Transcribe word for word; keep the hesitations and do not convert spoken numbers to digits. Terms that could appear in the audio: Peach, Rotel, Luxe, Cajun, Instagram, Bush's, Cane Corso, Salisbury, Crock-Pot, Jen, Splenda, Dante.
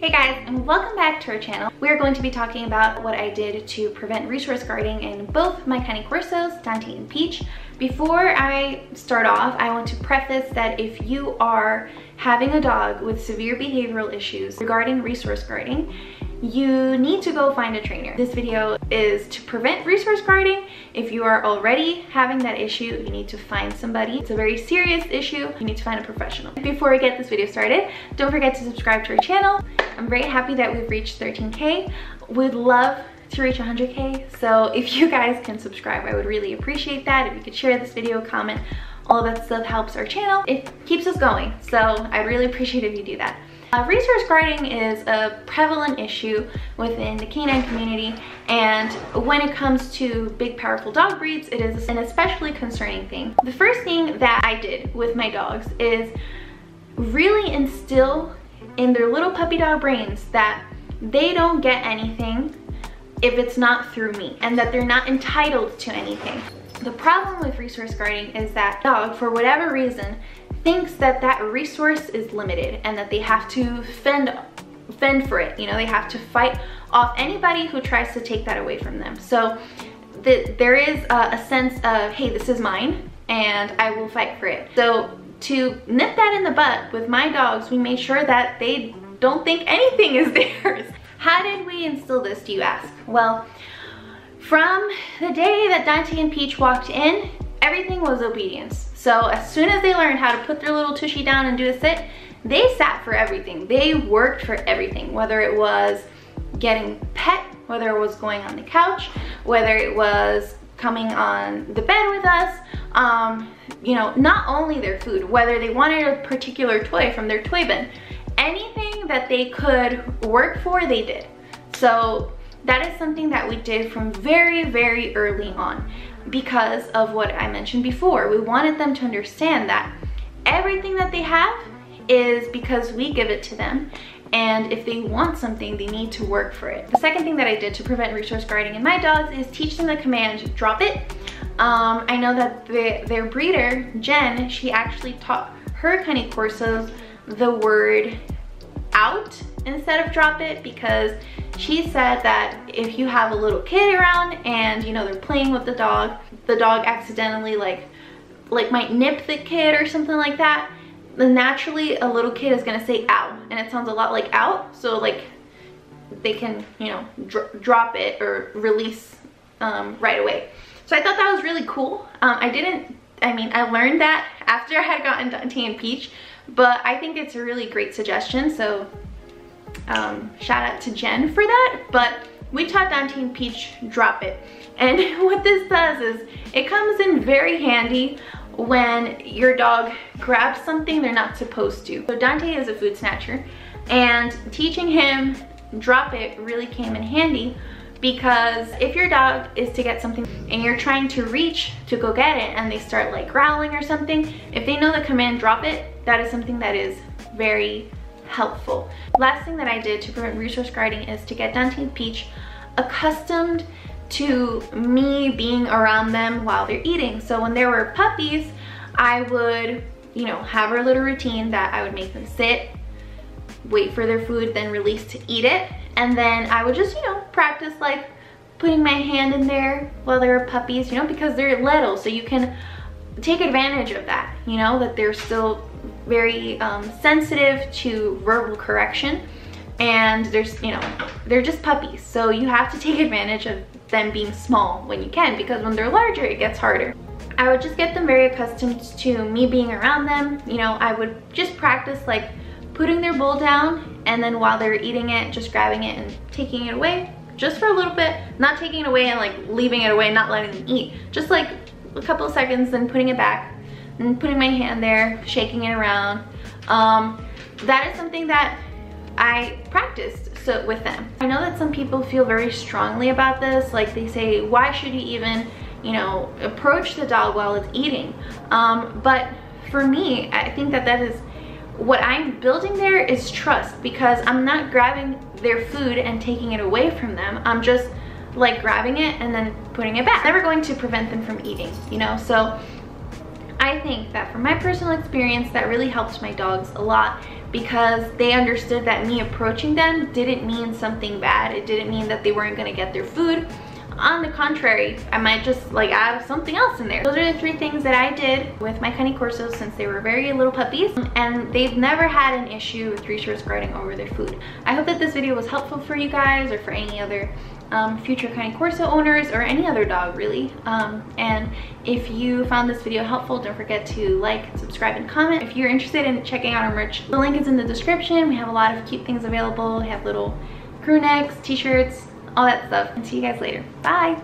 Hey guys, and welcome back to our channel. We are going to be talking about what I did to prevent resource guarding in both my Cane Corsos, Dante and Peach. Before I start off, I want to preface that if you are having a dog with severe behavioral issues regarding resource guarding, you need to go find a trainer. This video is to prevent resource guarding. If you are already having that issue, you need to find somebody. It's a very serious issue. You need to find a professional. Before we get this video started, don't forget to subscribe to our channel. I'm very happy that we've reached thirteen K. We'd love to reach one hundred K. So if you guys can subscribe, I would really appreciate that. If you could share this video, comment, all that stuff helps our channel. It keeps us going. So I'd really appreciate if you do that. Uh, resource guarding is a prevalent issue within the canine community, and when it comes to big powerful dog breeds, it is an especially concerning thing. The first thing that I did with my dogs is really instill in their little puppy dog brains that they don't get anything if it's not through me, and that they're not entitled to anything. The problem with resource guarding is that dog, for whatever reason, thinks that that resource is limited and that they have to fend fend for it. You know, they have to fight off anybody who tries to take that away from them. So the, there is a, a sense of, hey, this is mine and I will fight for it. So to nip that in the butt with my dogs, we made sure that they don't think anything is theirs. How did we instill this, do you ask? Well, from the day that Dante and Peach walked in, everything was obedience. So as soon as they learned how to put their little tushy down and do a sit, they sat for everything. They worked for everything, whether it was getting pet, whether it was going on the couch, whether it was coming on the bed with us, um, you know, not only their food, whether they wanted a particular toy from their toy bin. Anything that they could work for, they did. So that is something that we did from very, very early on, because of what I mentioned before. We wanted them to understand that everything that they have is because we give it to them, and if they want something, they need to work for it. The second thing that I did to prevent resource guarding in my dogs is teach them the command, drop it. Um, I know that the, their breeder, Jen, she actually taught her Cane Corsos the word out instead of drop it, because she said that if you have a little kid around and you know they're playing with the dog, the dog accidentally like like might nip the kid or something like that, then naturally a little kid is gonna say ow, and it sounds a lot like out, so like they can, you know, dr drop it or release um, right away. So I thought that was really cool. Um, I didn't, I mean, I learned that after I had gotten Dante and Peach, but I think it's a really great suggestion. So um shout out to Jen for that. But we taught Dante and Peach drop it, and what this does is it comes in very handy when your dog grabs something they're not supposed to. So Dante is a food snatcher, and teaching him drop it really came in handy, because if your dog is to get something and you're trying to reach to go get it and they start like growling or something, if they know the command drop it, that is something that is very helpful. Last thing that I did to prevent resource guarding is to get Dante and Peach accustomed to me being around them while they're eating. So when they were puppies, I would, you know, have our little routine that I would make them sit, wait for their food, then release to eat it. And then I would just, you know, practice like putting my hand in there while they were puppies, you know, because they're little. So you can take advantage of that, you know, that they're still very um, sensitive to verbal correction, and there's, you know, they're just puppies, so you have to take advantage of them being small when you can, because when they're larger it gets harder. I would just get them very accustomed to me being around them. You know, I would just practice like putting their bowl down, and then while they're eating it, just grabbing it and taking it away just for a little bit, not taking it away and like leaving it away, not letting them eat, just like a couple of seconds, then putting it back and putting my hand there, shaking it around. Um, that is something that I practiced so with them. I know that some people feel very strongly about this, like they say, why should you even, you know, approach the dog while it's eating? Um, but for me, I think that that is, what I'm building there is trust, because I'm not grabbing their food and taking it away from them. I'm just like grabbing it and then putting it back. Never going to prevent them from eating, you know? So I think that from my personal experience, that really helps my dogs a lot because they understood that me approaching them didn't mean something bad. It didn't mean that they weren't gonna get their food. On the contrary, I might just like add something else in there. Those are the three things that I did with my Cane Corsos since they were very little puppies, and they've never had an issue with resource guarding over their food. I hope that this video was helpful for you guys, or for any other um, future Cane Corso owners, or any other dog really. Um, and if you found this video helpful, don't forget to like, subscribe, and comment. If you're interested in checking out our merch, the link is in the description. We have a lot of cute things available. We have little crew necks, t-shirts, all that stuff. And see you guys later. Bye!